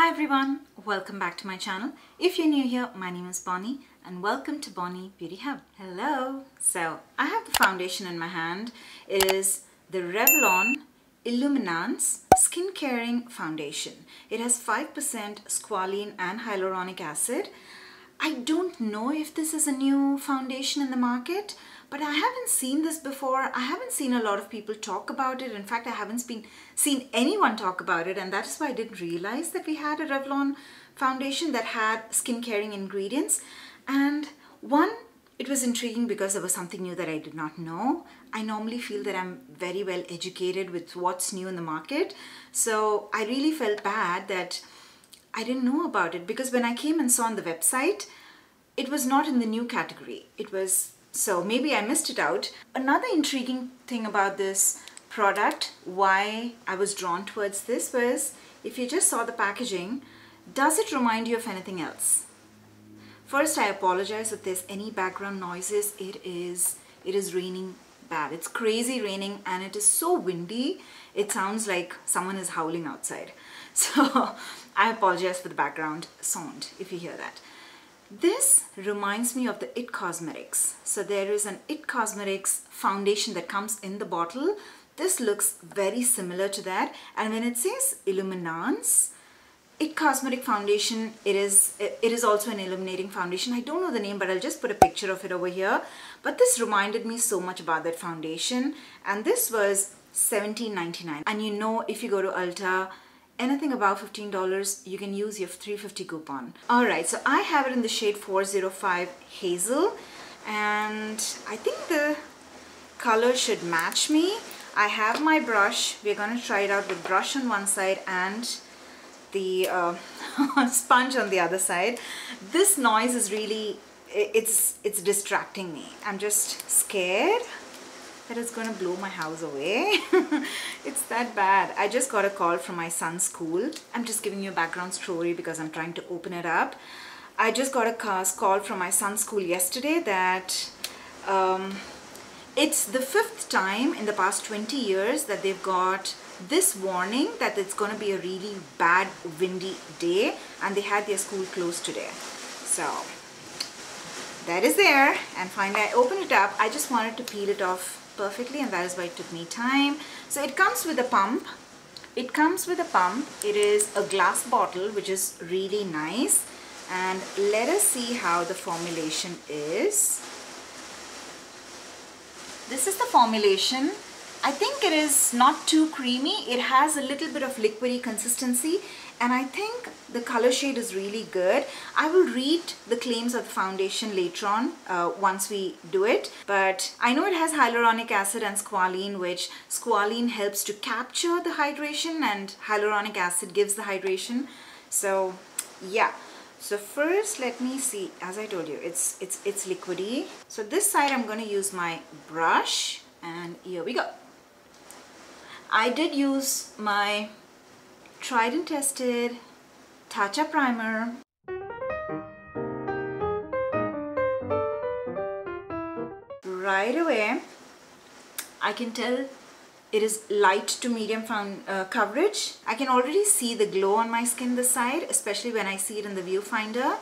Hi everyone, welcome back to my channel. If you're new here, my name is Bonnie and welcome to Bonnie Beauty Hub. Hello. So I have the foundation in my hand. It is the Revlon Illuminance Skin Caring Foundation. It has 5% squalene and hyaluronic acid. I don't know if this is a new foundation in the market, but I haven't seen this before. I haven't seen a lot of people talk about it. In fact, I haven't seen anyone talk about it, and that is why I didn't realize that we had a Revlon foundation that had skin caring ingredients. And one, it was intriguing because there was something new that I did not know. I normally feel that I'm very well educated with what's new in the market. So I really felt bad that I didn't know about it, because when I came and saw on the website, it was not in the new category. It was... so maybe I missed it out. Another intriguing thing about this product, why I was drawn towards this, was if you just saw the packaging, does it remind you of anything else? First, I apologize if there's any background noises. It is raining bad. It's crazy raining and it is so windy. It sounds like someone is howling outside. So I apologize for the background sound if you hear that. This reminds me of the It Cosmetics. So there is an It Cosmetics foundation that comes in the bottle. This looks very similar to that. And when it says Illuminance, It Cosmetic Foundation, it is also an illuminating foundation. I don't know the name, but I'll just put a picture of it over here. But this reminded me so much about that foundation. And this was $17.99. And you know, if you go to Ulta, anything above $15, you can use your $3.50 coupon. Alright, so I have it in the shade 405 Hazel, and I think the color should match me. I have my brush. We're going to try it out with brush on one side and the sponge on the other side. This noise is really, it's distracting me. I'm just scared that it's gonna blow my house away. It's that bad. I just got a call from my son's school. I'm just giving you a background story because I'm trying to open it up. I just got a call from my son's school yesterday that it's the 5th time in the past 20 years that they've got this warning that it's gonna be a really bad windy day, and they had their school closed today. So that is there, and finally I opened it up. I just wanted to peel it off perfectly, and that is why it took me time. So it comes with a pump. It is a glass bottle, which is really nice, and let us see how the formulation is. This is the formulation. I think it is not too creamy. It has a little bit of liquidy consistency, and I think the color shade is really good. I will read the claims of the foundation later on once we do it, but I know it has hyaluronic acid and squalene, which squalene helps to capture the hydration and hyaluronic acid gives the hydration. So yeah, so first let me see. As I told you, it's liquidy. So this side I'm going to use my brush, and here we go. I did use my tried and tested Tatcha primer. Right away, I can tell it is light to medium coverage. I can already see the glow on my skin this side, especially when I see it in the viewfinder.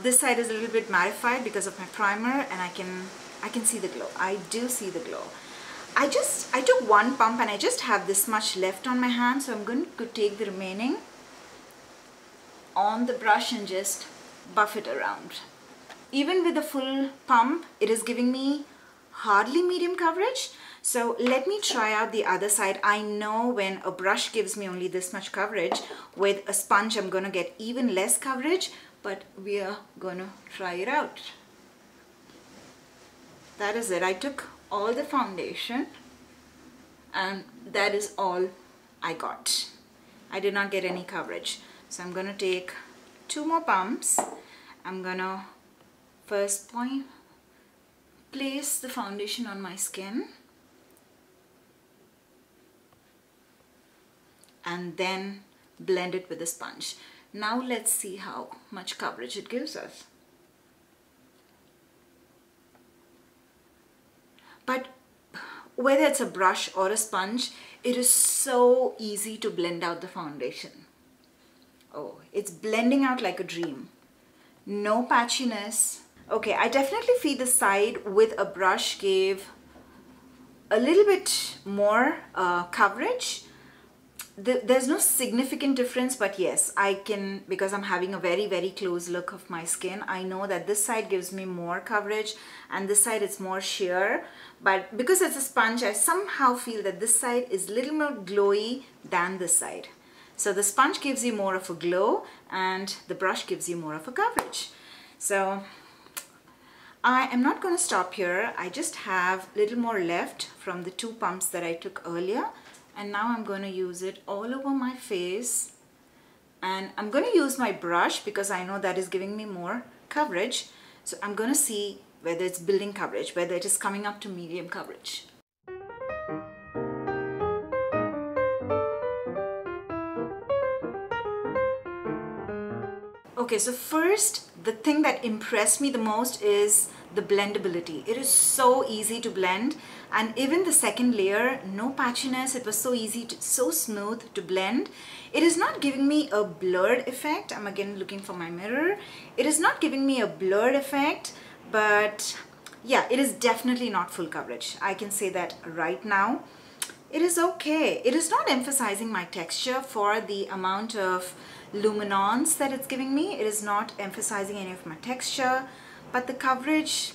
This side is a little bit mattified because of my primer, and I can see the glow. I do see the glow. I took one pump and I just have this much left on my hand, so I'm going to take the remaining on the brush and just buff it around. Even with a full pump, it is giving me hardly medium coverage. So let me try out the other side. I know when a brush gives me only this much coverage, with a sponge I'm going to get even less coverage, but we are going to try it out. That is it. I took all the foundation, and that is all I got. I did not get any coverage. So I'm going to take two more pumps. I'm going to first place the foundation on my skin, and then blend it with a sponge. Now let's see how much coverage it gives us. But whether it's a brush or a sponge, it is so easy to blend out the foundation. Oh, it's blending out like a dream. No patchiness. Okay, I definitely feel the side with a brush gave a little bit more coverage. There's no significant difference, but yes, I can, because I'm having a very, very close look of my skin, I know that this side gives me more coverage and this side it's more sheer. But because it's a sponge, I somehow feel that this side is a little more glowy than this side. So the sponge gives you more of a glow and the brush gives you more of a coverage. So I am not going to stop here. I just have a little more left from the two pumps that I took earlier. And now I'm going to use it all over my face, and I'm going to use my brush because I know that is giving me more coverage. So I'm going to see whether it's building coverage, whether it is coming up to medium coverage. Okay, so first, the thing that impressed me the most is the blendability. It is so easy to blend, and even the second layer, no patchiness. It was so easy, so smooth to blend. It is not giving me a blurred effect. I'm again looking for my mirror. It is not giving me a blurred effect, but yeah, it is definitely not full coverage. I can say that right now. It is okay. It is not emphasizing my texture for the amount of luminance that it's giving me. It is not emphasizing any of my texture. But the coverage,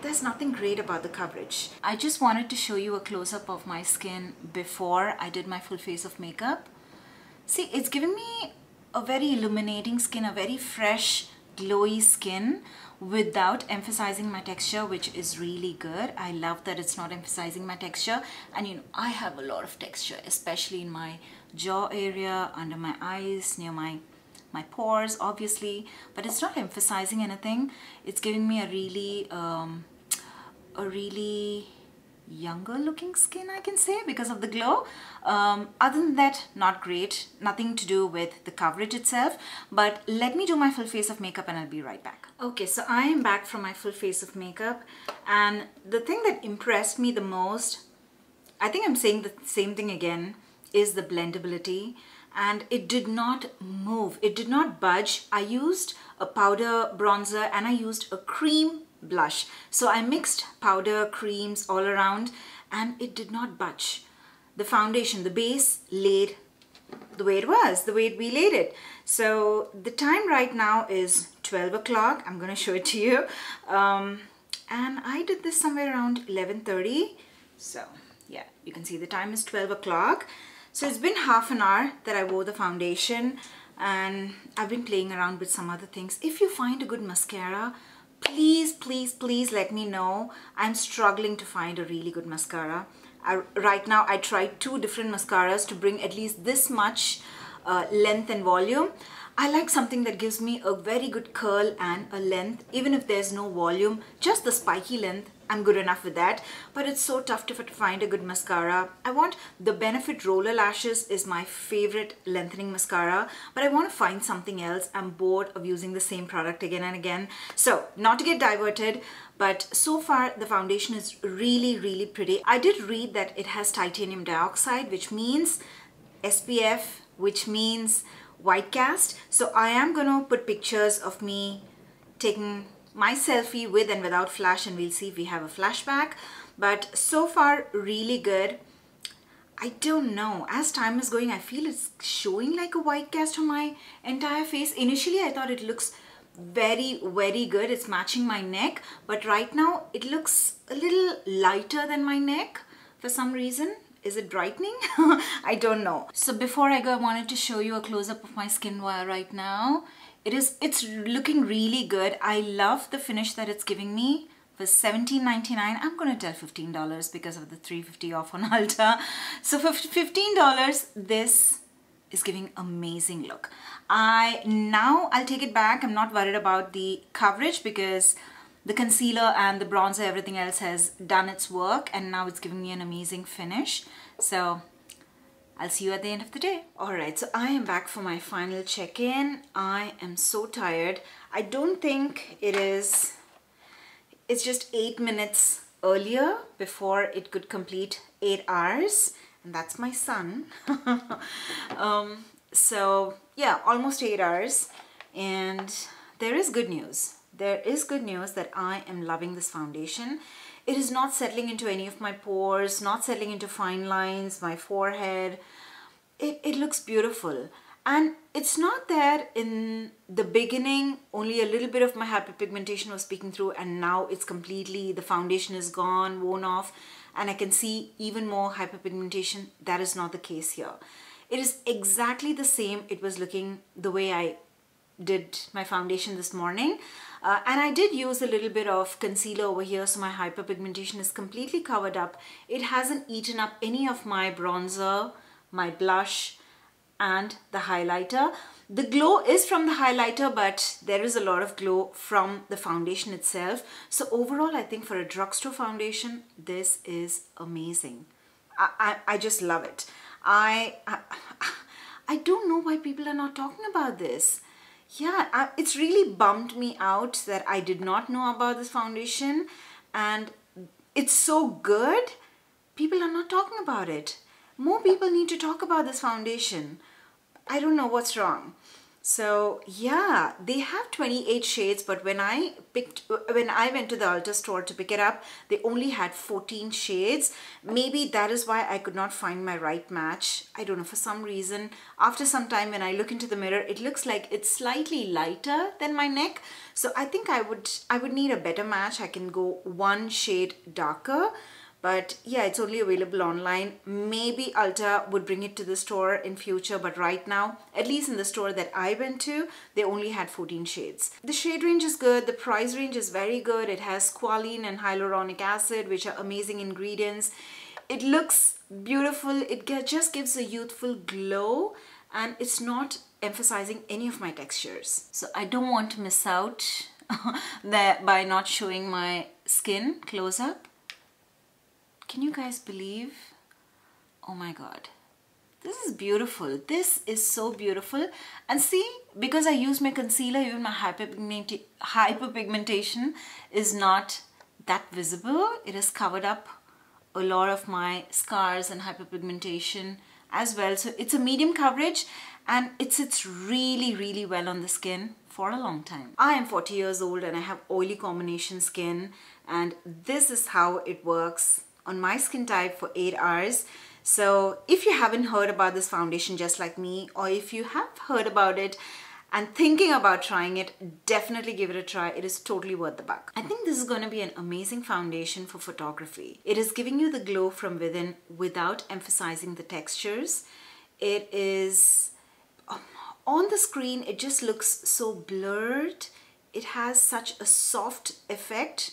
there's nothing great about the coverage. I just wanted to show you a close-up of my skin before I did my full face of makeup. See, it's giving me a very illuminating skin, a very fresh, glowy skin without emphasizing my texture, which is really good. I love that it's not emphasizing my texture. And you know, I have a lot of texture, especially in my jaw area, under my eyes, near my pores, obviously, but it's not emphasizing anything. It's giving me a really younger looking skin, I can say, because of the glow. Other than that, not great. Nothing to do with the coverage itself, but let me do my full face of makeup and I'll be right back. Okay, so I am back from my full face of makeup, and the thing that impressed me the most, I think I'm saying the same thing again, is the blendability. And it did not move, it did not budge. I used a powder bronzer and I used a cream blush. So I mixed powder, creams all around, and it did not budge. The foundation, the base laid the way it was, the way we laid it. So the time right now is 12 o'clock. I'm gonna show it to you. And I did this somewhere around 11:30. So yeah, you can see the time is 12 o'clock. So it's been half an hour that I wore the foundation, and I've been playing around with some other things. If you find a good mascara, please, please, please let me know. I'm struggling to find a really good mascara. Right now I tried 2 different mascaras to bring at least this much length and volume. I like something that gives me a very good curl and a length. Even if there's no volume, just the spiky length, I'm good enough with that, but it's so tough to find a good mascara. I want the Benefit Roller Lashes is my favorite lengthening mascara, but I want to find something else. I'm bored of using the same product again and again. So not to get diverted, but so far the foundation is really, really pretty. I did read that it has titanium dioxide, which means SPF, which means white cast. So I am going to put pictures of me taking my selfie with and without flash, and we'll see if we have a flashback. But so far, really good. I don't know, as time is going, I feel it's showing like a white cast on my entire face. Initially, I thought it looks very, very good. It's matching my neck, but right now it looks a little lighter than my neck for some reason. Is it brightening? I don't know. So before I go, I wanted to show you a close-up of my skin right now. It's looking really good. I love the finish that it's giving me. For $17.99, I'm gonna tell $15 because of the $3.50 off on Ulta. So for $15, this is giving amazing look. I'll take it back. I'm not worried about the coverage because the concealer and the bronzer, everything else has done its work, and now it's giving me an amazing finish. So I'll see you at the end of the day. Alright, so I am back for my final check-in. I am so tired. I don't think it is, it's just 8 minutes earlier before it could complete 8 hours. And that's my son. So yeah, almost 8 hours. And there is good news. There is good news that I am loving this foundation. It is not settling into any of my pores, not settling into fine lines, my forehead. It looks beautiful. And it's not that in the beginning, only a little bit of my hyperpigmentation was peeking through, and now it's completely, the foundation is gone, worn off, and I can see even more hyperpigmentation. That is not the case here. It is exactly the same. It was looking the way I did my foundation this morning. And I did use a little bit of concealer over here, so my hyperpigmentation is completely covered up. It hasn't eaten up any of my bronzer, my blush, and the highlighter. The glow is from the highlighter, but there is a lot of glow from the foundation itself. So overall, I think for a drugstore foundation, this is amazing. I just love it. I don't know why people are not talking about this. Yeah, it's really bummed me out that I did not know about this foundation, and it's so good. People are not talking about it. More people need to talk about this foundation. I don't know what's wrong. So yeah, they have 28 shades, but when I went to the Ulta store to pick it up, they only had 14 shades. Maybe that is why I could not find my right match. I don't know, for some reason. After some time, when I look into the mirror, it looks like it's slightly lighter than my neck. So I think I would need a better match. I can go one shade darker. But yeah, it's only available online. Maybe Ulta would bring it to the store in future, but right now, at least in the store that I went to, they only had 14 shades. The shade range is good, the price range is very good. It has squalene and hyaluronic acid, which are amazing ingredients. It looks beautiful. It just gives a youthful glow, and it's not emphasizing any of my textures. So I don't want to miss out that by not showing my skin close up. Can you guys believe? Oh my God, this is beautiful. This is so beautiful. And see, because I used my concealer, even my hyperpigmentation is not that visible. It has covered up a lot of my scars and hyperpigmentation as well. So it's a medium coverage, and it sits really, really well on the skin for a long time. I am 40 years old and I have oily combination skin, and this is how it works on my skin type for 8 hours. So if you haven't heard about this foundation just like me, or if you have heard about it and thinking about trying it, definitely give it a try. It is totally worth the buck. I think this is going to be an amazing foundation for photography. It is giving you the glow from within without emphasizing the textures. It is on the screen, it just looks so blurred. It has such a soft effect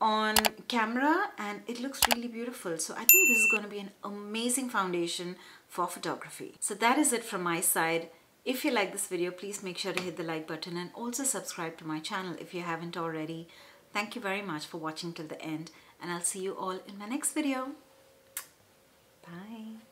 on camera, and it looks really beautiful. So I think this is going to be an amazing foundation for photography. So that is it from my side. If you like this video, please make sure to hit the like button, and also subscribe to my channel if you haven't already. Thank you very much for watching till the end, and I'll see you all in my next video. Bye.